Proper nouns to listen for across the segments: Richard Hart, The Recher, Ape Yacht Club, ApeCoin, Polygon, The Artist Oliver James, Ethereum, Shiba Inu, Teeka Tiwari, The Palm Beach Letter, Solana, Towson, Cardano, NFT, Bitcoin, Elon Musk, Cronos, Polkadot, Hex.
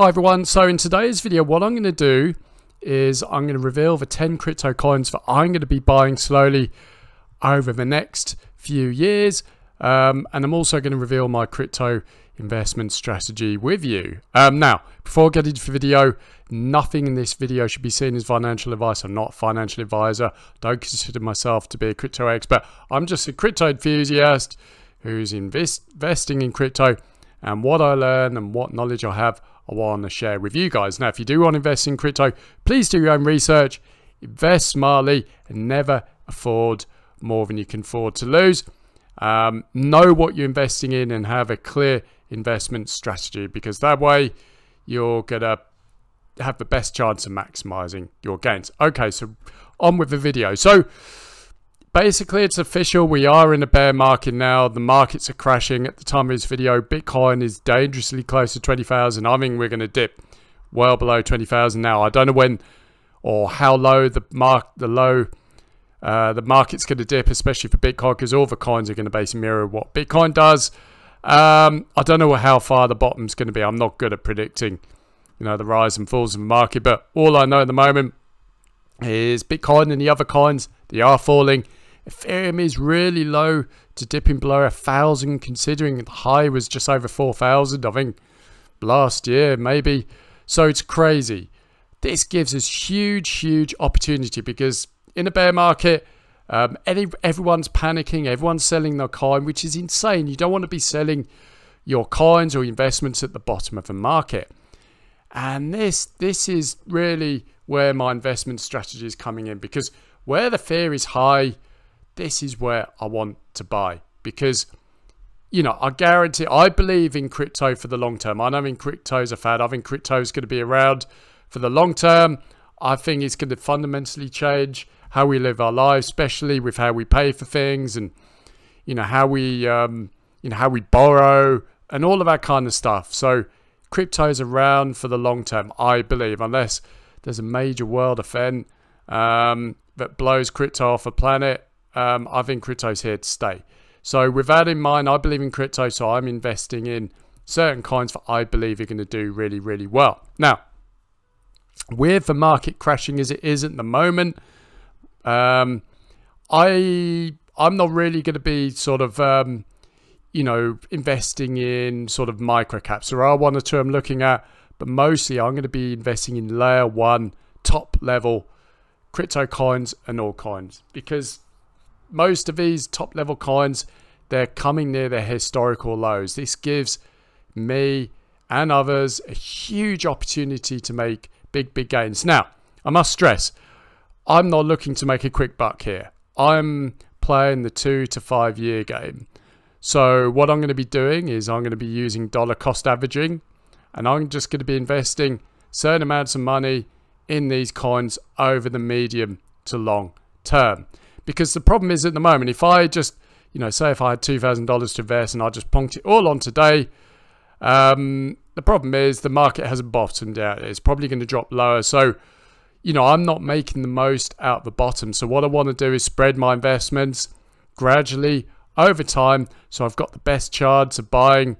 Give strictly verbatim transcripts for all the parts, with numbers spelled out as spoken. Hi everyone, so in today's video what I'm going to do is I'm going to reveal the ten crypto coins that I'm going to be buying slowly over the next few years, um, and I'm also going to reveal my crypto investment strategy with you. Um, now, before I get into the video, nothing in this video should be seen as financial advice. I'm not a financial advisor, don't consider myself to be a crypto expert. I'm just a crypto enthusiast who's invest investing in crypto, and what I learn and what knowledge I have I want to share with you guys. Now, if you do want to invest in crypto, please do your own research, invest smartly, and never afford more than you can afford to lose. Um, know what you're investing in and have a clear investment strategy, because that way you're gonna have the best chance of maximizing your gains. Okay, so on with the video. So basically, it's official, we are in a bear market now. The markets are crashing. At the time of this video, Bitcoin is dangerously close to twenty thousand. I think we're going to dip well below twenty thousand now. I don't know when or how low the mark the low uh, the market's going to dip, especially for Bitcoin, because all the coins are going to basically mirror what Bitcoin does. Um, I don't know how far the bottom's going to be. I'm not good at predicting, you know, the rise and falls of the market, but all I know at the moment is Bitcoin and the other coins, they are falling. Ethereum is really low to dipping below a thousand, considering the high was just over four thousand, I think, last year maybe. So it's crazy. This gives us huge, huge opportunity, because in a bear market, um, any, everyone's panicking, everyone's selling their coin, which is insane. You don't want to be selling your coins or investments at the bottom of the market. And this, this is really where my investment strategy is coming in, because where the fear is high, this is where I want to buy, because, you know, I guarantee, I believe in crypto for the long term. I don't think crypto's a fad. I think crypto's going to be around for the long term. I think it's going to fundamentally change how we live our lives, especially with how we pay for things and, you know, how we, um, you know, how we borrow and all of that kind of stuff. So crypto's around for the long term, I believe, unless there's a major world event um, that blows crypto off a planet. Um, I think crypto's here to stay. So with that in mind, I believe in crypto, so I'm investing in certain coins that I believe are going to do really, really well. Now, with the market crashing as it is at the moment, um, I, I'm not really going to be sort of, um, you know, investing in sort of micro caps. There are one or two I'm looking at, but mostly I'm going to be investing in layer one, top level crypto coins and all coins, because most of these top level coins, they're coming near their historical lows. This gives me and others a huge opportunity to make big, big gains. Now, I must stress, I'm not looking to make a quick buck here. I'm playing the two to five year game. So what I'm going to be doing is I'm going to be using dollar cost averaging, and I'm just going to be investing certain amounts of money in these coins over the medium to long term. Because the problem is at the moment, if I just, you know, say if I had two thousand dollars to invest and I just plonked it all on today, um, the problem is the market hasn't bottomed out. It's probably going to drop lower. So, you know, I'm not making the most out the bottom. So what I want to do is spread my investments gradually over time, so I've got the best chance of buying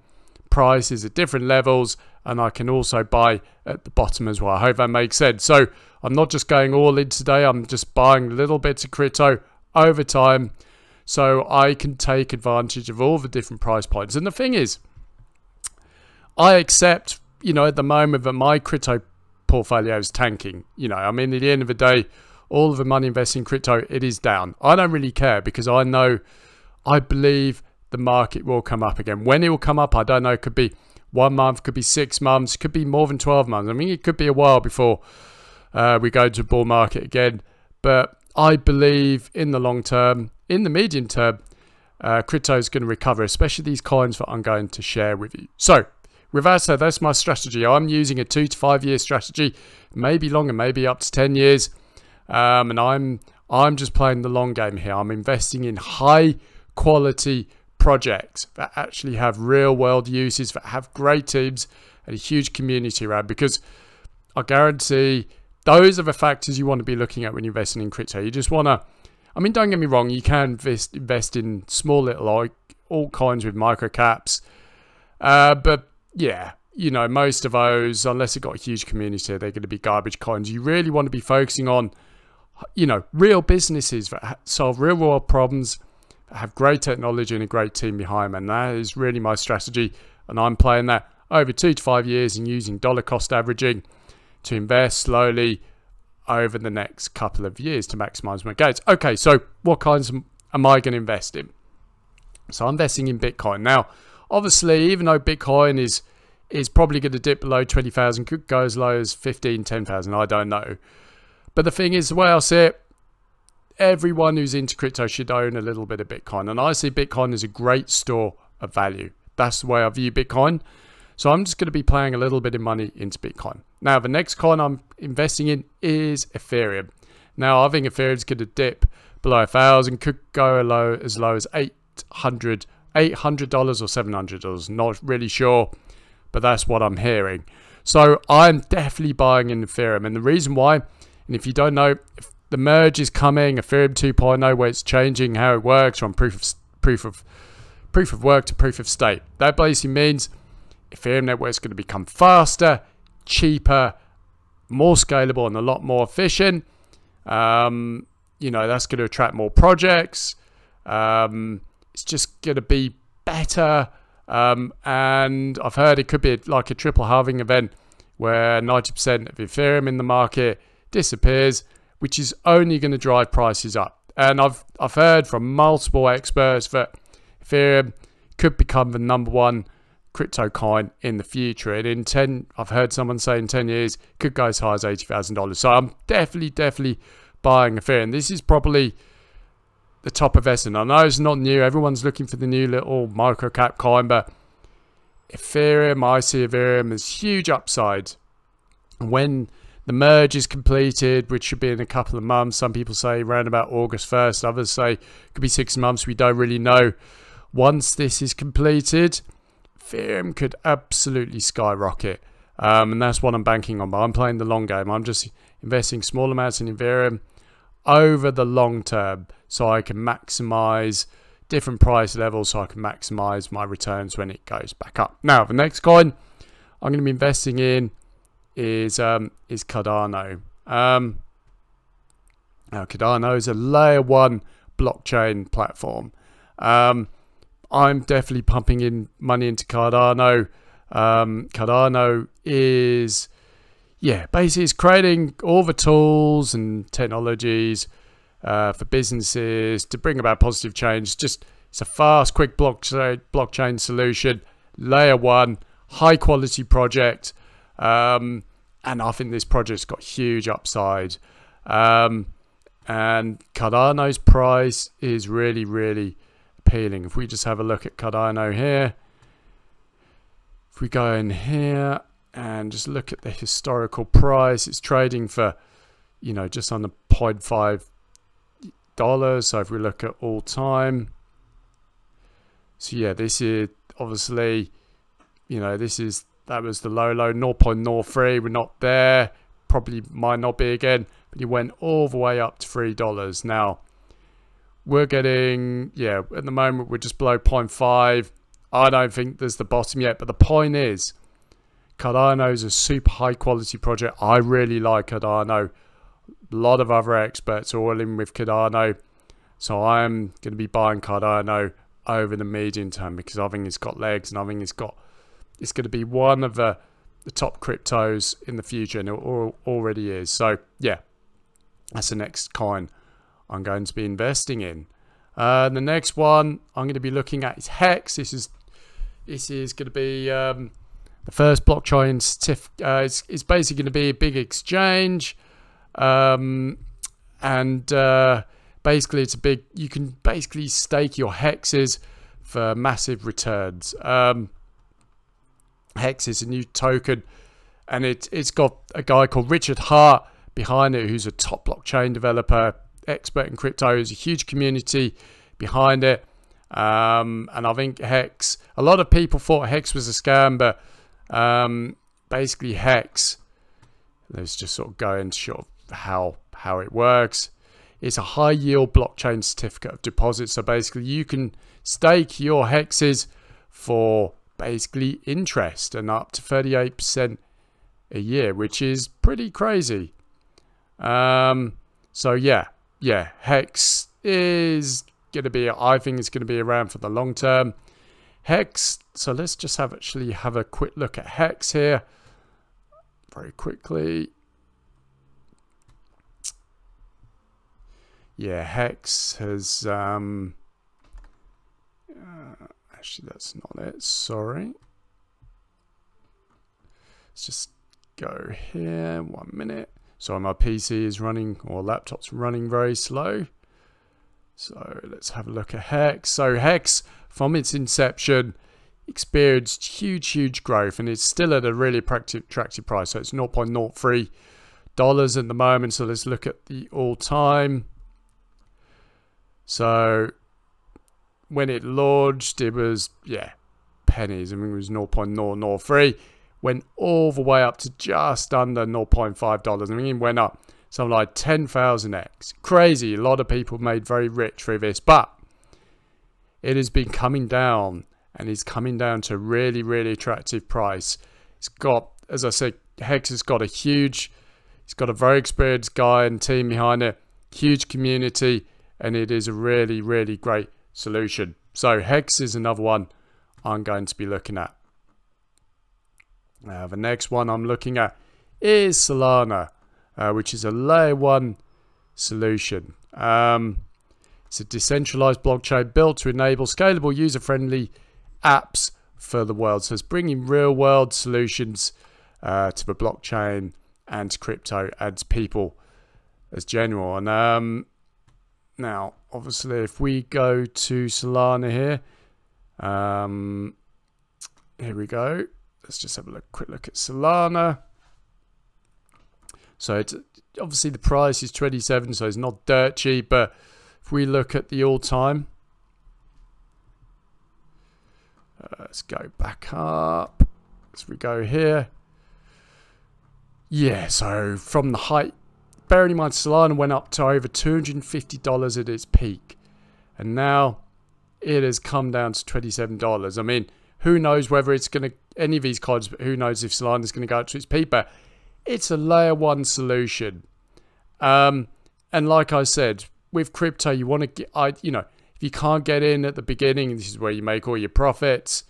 prices at different levels, and I can also buy at the bottom as well. I hope that makes sense. So I'm not just going all in today. I'm just buying little bits of crypto over time, so I can take advantage of all the different price points. And the thing is, I accept, you know, at the moment that my crypto portfolio is tanking. You know, I mean, at the end of the day, all of the money invested in crypto, it is down. I don't really care, because I know, I believe the market will come up again. When it will come up, I don't know. It could be one month, could be six months, could be more than twelve months. I mean, it could be a while before uh, we go to a bull market again, but I believe in the long term, in the medium term, uh, crypto is going to recover, especially these coins that I'm going to share with you. So with that said, that's my strategy. I'm using a two to five year strategy, maybe longer, maybe up to ten years. Um, and I'm, I'm just playing the long game here. I'm investing in high quality projects that actually have real world uses, that have great teams and a huge community around, because I guarantee those are the factors you want to be looking at when you're investing in crypto. You just want to, I mean, don't get me wrong, you can invest, invest in small little like altcoins with micro caps. Uh, but yeah, you know, most of those, unless it got a huge community, they're going to be garbage coins. You really want to be focusing on, you know, real businesses that solve real world problems, have great technology and a great team behind them. And that is really my strategy. And I'm playing that over two to five years and using dollar cost averaging to invest slowly over the next couple of years to maximize my gains. Okay, so what kinds am I going to invest in? So I'm investing in Bitcoin. Now, obviously, even though Bitcoin is is probably going to dip below twenty thousand, could go as low as fifteen, ten thousand, I don't know. But the thing is, the way I see it, everyone who's into crypto should own a little bit of Bitcoin. And I see Bitcoin as a great store of value. That's the way I view Bitcoin. So I'm just going to be playing a little bit of money into Bitcoin. Now, the next coin I'm investing in is Ethereum. Now, I think Ethereum's going to dip below one thousand, could go low, as low as eight hundred dollars, eight hundred dollars or seven hundred dollars. Not really sure, but that's what I'm hearing. So I'm definitely buying in Ethereum. And the reason why, and if you don't know, if the merge is coming, Ethereum two point oh, where it's changing how it works from proof of, proof of, proof of work to proof of state. That basically means Ethereum network is going to become faster, cheaper, more scalable, and a lot more efficient. Um, you know, that's going to attract more projects. Um, it's just going to be better. Um, and I've heard it could be like a triple halving event where ninety percent of Ethereum in the market disappears, which is only going to drive prices up. And I've, I've heard from multiple experts that Ethereum could become the number one crypto coin in the future, and in ten, I've heard someone say in ten years could go as high as eighty thousand dollars. So I'm definitely definitely buying Ethereum. This is probably the top of S and P. I know it's not new, everyone's looking for the new little micro cap coin, but Ethereum, I see Ethereum as huge upside. When the merge is completed, which should be in a couple of months, some people say around about August first, others say it could be six months, we don't really know. Once this is completed, Ethereum could absolutely skyrocket, um, and that's what I'm banking on. But I'm playing the long game. I'm just investing small amounts in Ethereum over the long term, so I can maximize different price levels, so I can maximize my returns when it goes back up. Now, the next coin I'm going to be investing in is um, is Cardano. Um, now, Cardano is a layer one blockchain platform. Um, I'm definitely pumping in money into Cardano. Um, Cardano is, yeah, basically it's creating all the tools and technologies uh, for businesses to bring about positive change. Just it's a fast, quick blockchain blockchain solution, layer one, high quality project, um, and I think this project's got huge upside. Um, and Cardano's price is really, really appealing. If we just have a look at Cardano here, if we go in here and just look at the historical price, it's trading for, you know, just under zero point five dollars. So if we look at all time, so yeah, this is obviously, you know, this is, that was the low low zero point zero three. We're not there, probably might not be again, but you went all the way up to three dollars. Now we're getting, yeah, at the moment we're just below zero point five. I don't think there's the bottom yet, but the point is Cardano is a super high quality project. I really like Cardano. A lot of other experts are all in with Cardano. So I'm going to be buying Cardano over the medium term because I think it's got legs, and I think it's got, it's going to be one of the, the top cryptos in the future, and it already is. So yeah, that's the next coin I'm going to be investing in. Uh, the next one I'm going to be looking at is Hex. This is this is going to be um, the first blockchain certificate. Uh, it's, it's basically going to be a big exchange, um, and uh, basically it's a big. You can basically stake your hexes for massive returns. Um, Hex is a new token, and it it's got a guy called Richard Hart behind it, who's a top blockchain developer, expert in crypto. Is a huge community behind it, um, and I think Hex, a lot of people thought Hex was a scam, but um, basically Hex, let's just sort of go into sort of how how it works. It's a high yield blockchain certificate of deposit, so basically you can stake your hexes for basically interest, and up to thirty-eight percent a year, which is pretty crazy. Um, so yeah, yeah, Hex is going to be, I think it's going to be around for the long term. Hex, so let's just have actually have a quick look at Hex here very quickly. Yeah, Hex has, um, uh, actually that's not it, sorry. Let's just go here, one minute. Sorry, my P C is running, or laptop's running very slow. So let's have a look at Hex. So Hex, from its inception, experienced huge, huge growth, and it's still at a really attractive price. So it's zero point zero three dollars at the moment. So let's look at the all-time. So when it launched, it was, yeah, pennies. I mean, it was zero point zero zero three. Went all the way up to just under zero point five dollars. I mean, it went up something like ten thousand X. Crazy. A lot of people made very rich through this, but it has been coming down, and it's coming down to a really, really attractive price. It's got, as I said, Hex has got a huge, it's got a very experienced guy and team behind it, huge community, and it is a really, really great solution. So Hex is another one I'm going to be looking at. Now, the next one I'm looking at is Solana, uh, which is a layer one solution. Um, it's a decentralized blockchain built to enable scalable, user-friendly apps for the world. So it's bringing real-world solutions uh, to the blockchain and to crypto and to people as general. And um, now, obviously, if we go to Solana here, um, here we go. Let's just have a look, quick look at Solana. So it's obviously the price is twenty-seven, so it's not dirt cheap, but if we look at the all-time, uh, let's go back up as we go here. Yeah, so from the height, bearing in mind Solana went up to over two hundred fifty dollars at its peak, and now it has come down to twenty-seven dollars. I mean, who knows whether it's going to, any of these coins, but who knows if Solana is going to go up to its peak, but it's a layer one solution. Um, and like I said, with crypto, you want to get, I, you know, if you can't get in at the beginning, this is where you make all your profits.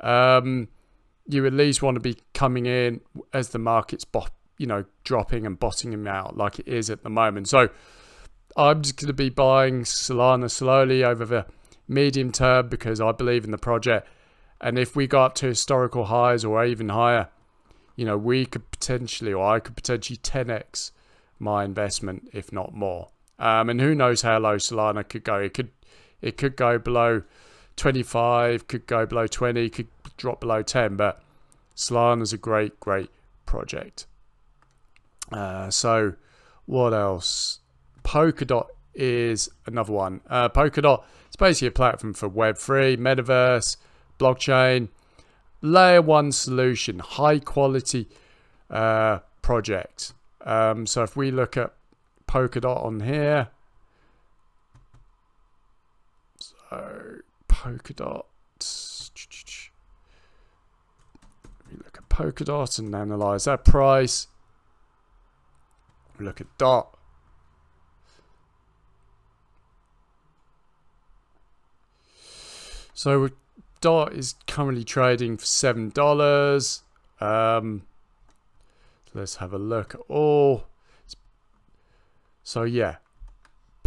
Um, you at least want to be coming in as the market's, you know, dropping and bottoming out like it is at the moment. So I'm just going to be buying Solana slowly over the medium term because I believe in the project. And if we go up to historical highs or even higher, you know, we could potentially, or I could potentially ten X my investment, if not more. Um, and who knows how low Solana could go. It could, it could go below twenty-five, could go below twenty, could drop below ten, but Solana's a great, great project. Uh, so what else? Polkadot is another one. Uh, Polkadot, it's basically a platform for web three, metaverse, blockchain, layer one solution, high quality uh, project. Um, so if we look at Polkadot on here, so Polkadot, we look at Polkadot and analyze that price. We look at DOT. So we're DOT is currently trading for seven dollars. Um, let's have a look at all. So yeah,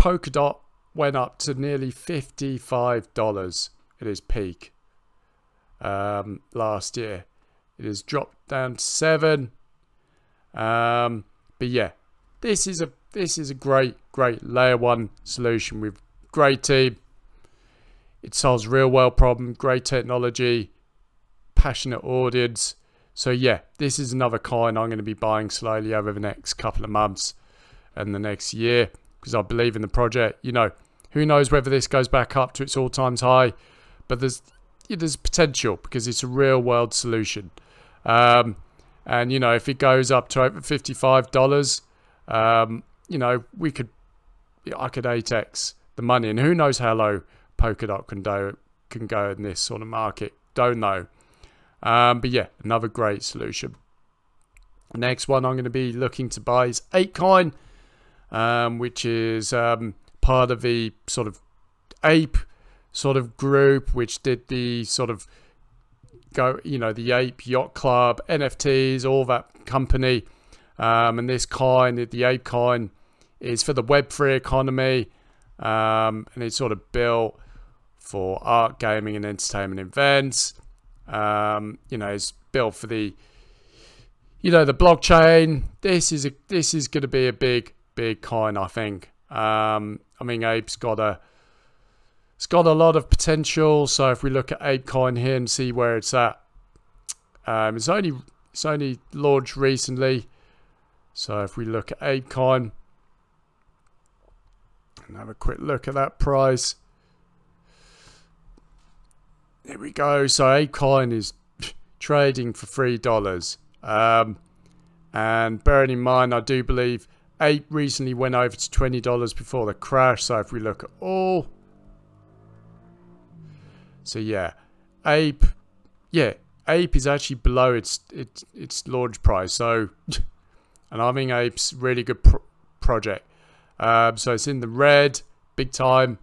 Polkadot went up to nearly fifty-five dollars at its peak um, last year. It has dropped down to seven. Um, but yeah, this is a this is a great great layer one solution with great team. It solves real world problem, great technology, passionate audience. So yeah, this is another coin I'm going to be buying slowly over the next couple of months and the next year because I believe in the project. You know, who knows whether this goes back up to its all-time high, but there's yeah, there's potential because it's a real world solution. Um, and you know, if it goes up to over fifty-five dollars, um, you know, we could I could eight X the money, and who knows how low Polkadot can do can go in this sort of market. Don't know. Um, but yeah, another great solution. Next one I'm going to be looking to buy is ApeCoin, um, which is um, part of the sort of Ape sort of group, which did the sort of go, you know, the Ape Yacht Club, N F Ts, all that company. Um, and this coin, the ApeCoin, is for the web three economy, um, and it's sort of built for art, gaming, and entertainment events. Um, you know, it's built for the, you know, the blockchain. This is a, this is going to be a big, big coin, I think. Um, I mean, Ape's got a, it's got a lot of potential. So if we look at ApeCoin here and see where it's at, um, it's only it's only launched recently. So if we look at ApeCoin and have a quick look at that price, there we go. So ApeCoin is trading for three dollars. Um, and bearing in mind, I do believe Ape recently went over to twenty dollars before the crash. So if we look at all, so yeah, Ape, yeah, Ape is actually below its its its launch price. So. And I think Ape's really good pro project. Um, so it's in the red, big time.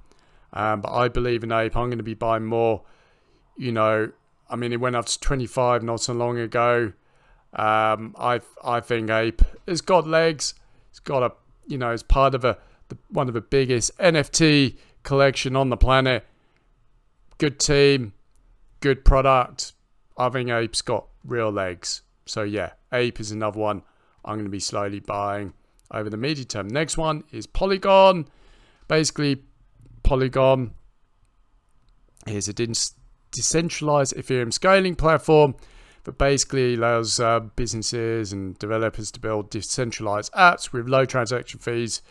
Um, but I believe in Ape. I'm going to be buying more. You know, I mean, it went up to twenty-five not so long ago. Um, I I think Ape has got legs. It's got a, you know, it's part of a the, one of the biggest N F T collection on the planet. Good team, good product. I think Ape's got real legs. So yeah, Ape is another one I'm going to be slowly buying over the medium term. Next one is Polygon. Basically, Polygon is a decentralized Ethereum scaling platform that basically allows uh, businesses and developers to build decentralized apps with low transaction fees.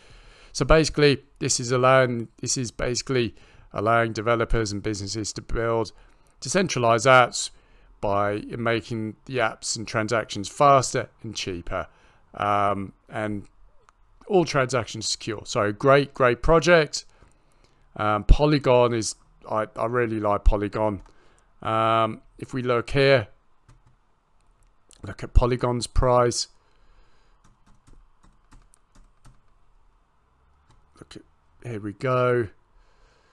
So basically, this is allowing this is basically allowing developers and businesses to build decentralized apps by making the apps and transactions faster and cheaper. Um, and all transactions secure. So great, great project. Um, Polygon is, I, I really like Polygon. Um, if we look here, look at Polygon's price. Look at, here we go.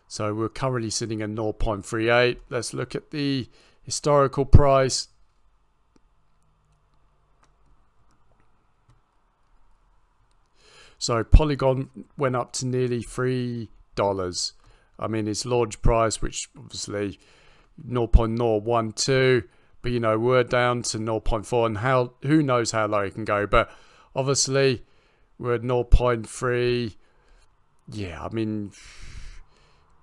So we're currently sitting at zero point three eight. Let's look at the historical price. So Polygon went up to nearly three dollars. I mean, its launch price, which obviously zero point zero one two, but you know, we're down to zero point four, and how who knows how low it can go. But obviously, we're at zero point three. Yeah, I mean,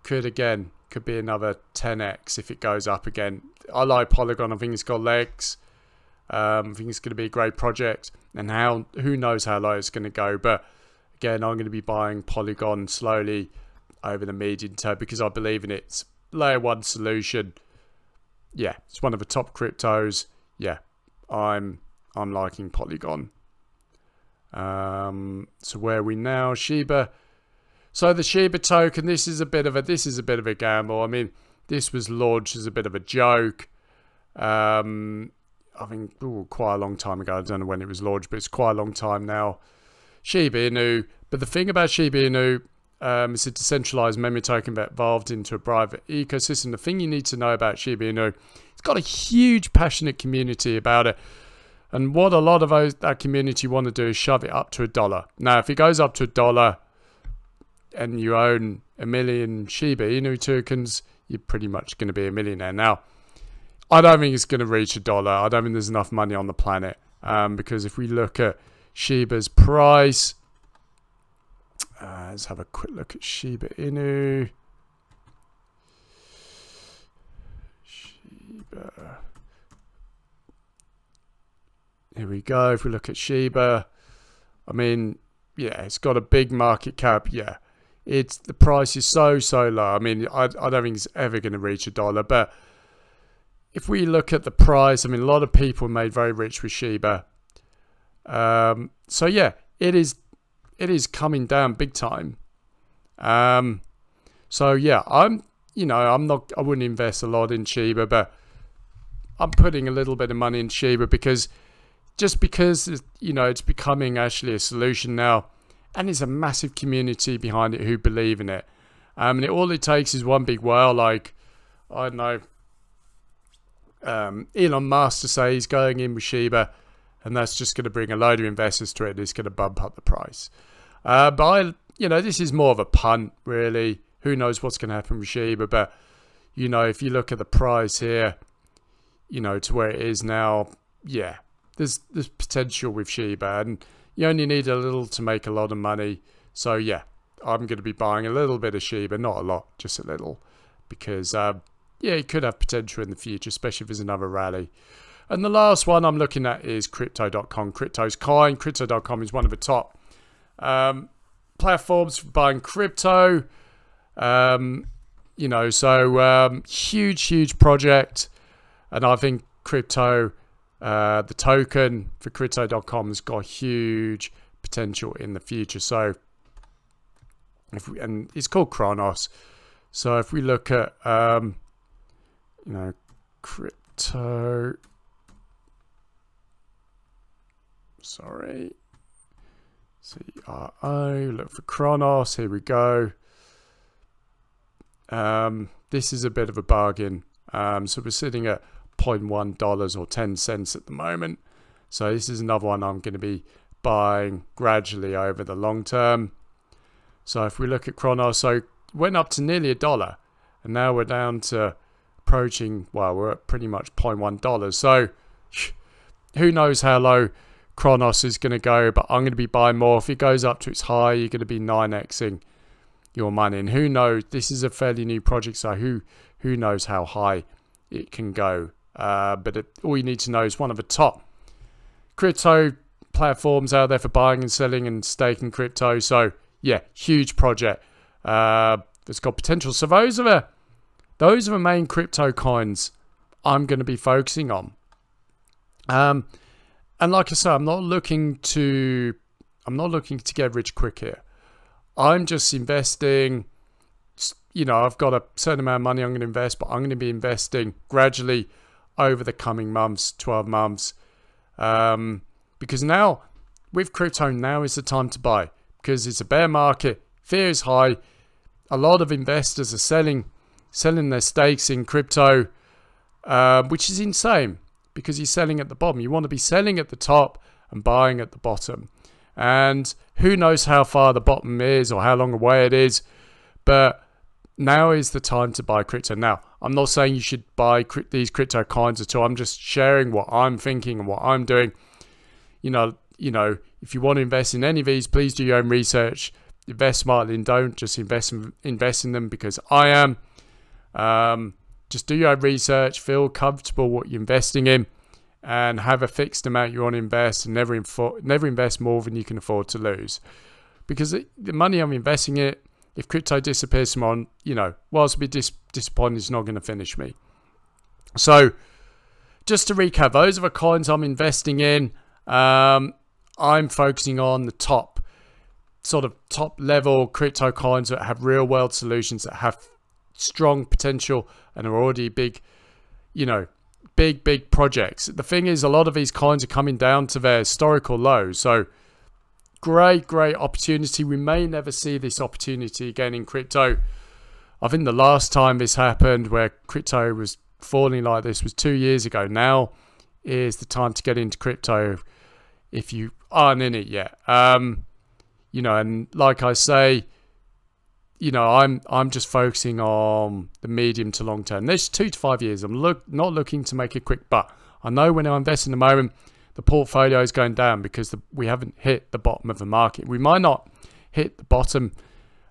could again. Could be another ten X if it goes up again. I like Polygon. I think it's got legs. Um, I think it's going to be a great project. And how, who knows how low it's going to go. But again, I'm going to be buying Polygon slowly over the medium term because I believe in its layer one solution. Yeah, it's one of the top cryptos. Yeah, I'm I'm liking Polygon. Um, so where are we now? Shiba. So the Shiba token, this is a bit of a this is a bit of a gamble. I mean, this was launched as a bit of a joke. Um, I think ooh, quite a long time ago. I don't know when it was launched, but it's quite a long time now. Shiba Inu. But the thing about Shiba Inu, um, it's a decentralized memory token that evolved into a private ecosystem. The thing you need to know about Shiba Inu, it's got a huge passionate community about it. And what a lot of those, that community want to do is shove it up to a dollar. Now, if it goes up to a dollar, and you own a million Shiba Inu tokens, you're pretty much going to be a millionaire. Now, I don't think it's going to reach a dollar. I don't think there's enough money on the planet. Um, because if we look at Shiba's price, uh, let's have a quick look at Shiba Inu. Shiba. Here we go. If we look at Shiba, I mean, yeah, it's got a big market cap. Yeah. It's the price is so so low. I mean, I, I don't think it's ever going to reach a dollar. But if we look at the price, I mean, a lot of people made very rich with Shiba. Um, so yeah, it is it is coming down big time. Um, so yeah, I'm you know I'm not I wouldn't invest a lot in Shiba, but I'm putting a little bit of money in Shiba because just because, you know, it's becoming actually a solution now, and there's a massive community behind it who believe in it. Um, and it, all it takes is one big whale, like, I don't know, um, Elon Musk to say he's going in with Shiba, and that's just going to bring a load of investors to it, and it's going to bump up the price. Uh, but, I, you know, this is more of a punt, really. Who knows what's going to happen with Shiba, but, you know, if you look at the price here, you know, to where it is now, yeah, there's there's potential with Shiba, and you only need a little to make a lot of money. So yeah, I'm going to be buying a little bit of Shiba, not a lot, just a little, because um, yeah, it could have potential in the future, especially if there's another rally. And the last one I'm looking at is crypto dot com. Crypto's coin. Crypto dot com is one of the top um, platforms for buying crypto. Um, you know, so um, huge, huge project. And I think crypto, uh, the token for crypto dot com has got huge potential in the future. So, if we, and it's called Cronos. So if we look at, um, you know, crypto, sorry, C R O, look for Cronos, here we go. Um, this is a bit of a bargain. Um, so we're sitting at zero point one dollars or ten cents at the moment. So this is another one I'm going to be buying gradually over the long term. So if we look at Cronos, so went up to nearly a dollar, and now we're down to approaching, well, we're at pretty much zero point one dollars. So who knows how low Cronos is going to go, but I'm going to be buying more. If it goes up to its high, you're going to be nine Xing your money, and who knows, this is a fairly new project, so who who knows how high it can go. Uh, but it, all you need to know is one of the top crypto platforms out there for buying and selling and staking crypto. So yeah, huge project. Uh, it's got potential. So those are the, those are the main crypto coins I'm going to be focusing on. Um, and like I said, I'm not looking to I'm not looking to get rich quick here. I'm just investing, you know, I've got a certain amount of money I'm going to invest, but I'm going to be investing gradually over the coming months, twelve months. Um, because now, with crypto, now is the time to buy. Because it's a bear market, fear is high. A lot of investors are selling, selling their stakes in crypto, uh, which is insane. Because you're selling at the bottom. You want to be selling at the top and buying at the bottom. And who knows how far the bottom is or how long away it is, but now is the time to buy crypto. Now, I'm not saying you should buy these crypto coins at all. I'm just sharing what I'm thinking and what I'm doing. You know, you know, if you want to invest in any of these, please do your own research. Invest smartly and don't just invest in, invest in them because I am. Um, just do your own research. Feel comfortable what you're investing in. And have a fixed amount you want to invest, and never never invest more than you can afford to lose, because it, the money I'm investing in, if crypto disappears tomorrow, you know, whilst be dis disappointed, it's not going to finish me. So, just to recap, those are the coins I'm investing in. Um, I'm focusing on the top, sort of top level crypto coins that have real world solutions, that have strong potential, and are already big, you know. Big, big projects. The thing is, a lot of these coins are coming down to their historical lows. So, great, great opportunity. We may never see this opportunity again in crypto. I think the last time this happened where crypto was falling like this was two years ago. Now is the time to get into crypto if you aren't in it yet. Um, you know, and like I say, you know, I'm I'm just focusing on the medium to long term. There's two to five years. I'm look not looking to make a quick buck. I know when I invest in the moment, the portfolio is going down because the, we haven't hit the bottom of the market. We might not hit the bottom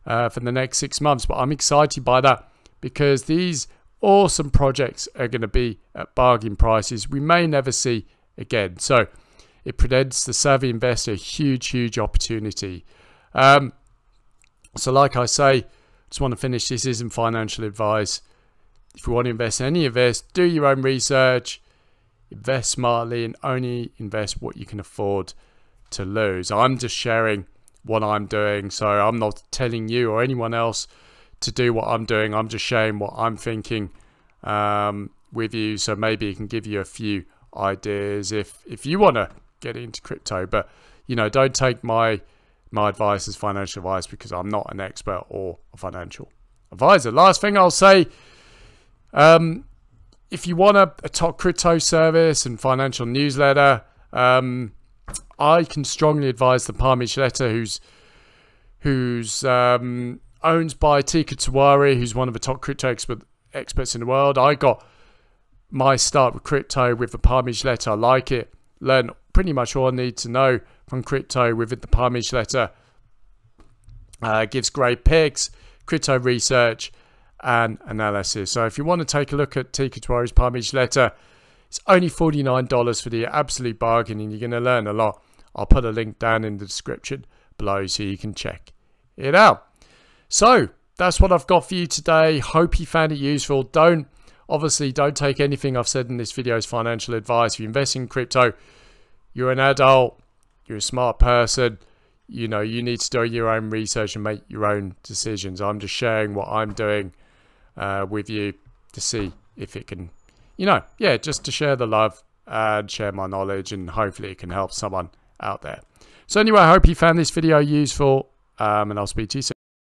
uh, for the next six months, but I'm excited by that because these awesome projects are going to be at bargain prices we may never see again. So it presents the savvy investor a huge, huge opportunity. Um, So like I say, just want to finish, this isn't financial advice. If you want to invest in any of this, do your own research, invest smartly, and only invest what you can afford to lose. I'm just sharing what I'm doing, so I'm not telling you or anyone else to do what I'm doing. I'm just sharing what I'm thinking um, with you, so maybe it can give you a few ideas if if you want to get into crypto. But you know, don't take my my advice as financial advice, because I'm not an expert or a financial advisor. Last thing I'll say, um if you want a, a top crypto service and financial newsletter, um I can strongly advise The Palm Beach Letter, who's who's um owned by Teeka Tiwari, who's one of the top crypto expert, experts in the world. I got my start with crypto with The Palm Beach Letter. I like it. Learn pretty much all I need to know from crypto with The Palm Beach Letter. Uh, gives great picks, crypto research and analysis. So if you want to take a look at Teeka Tiwari's Palm Beach Letter, it's only forty-nine dollars for the absolute bargain, and you're going to learn a lot. I'll put a link down in the description below so you can check it out. So that's what I've got for you today. Hope you found it useful. Don't, obviously, don't take anything I've said in this video as financial advice. If you invest in crypto, you're an adult, you're a smart person, you know, you need to do your own research and make your own decisions. I'm just sharing what I'm doing uh, with you to see if it can, you know, yeah, just to share the love and share my knowledge, and hopefully it can help someone out there. So anyway, I hope you found this video useful, um, and I'll speak to you soon.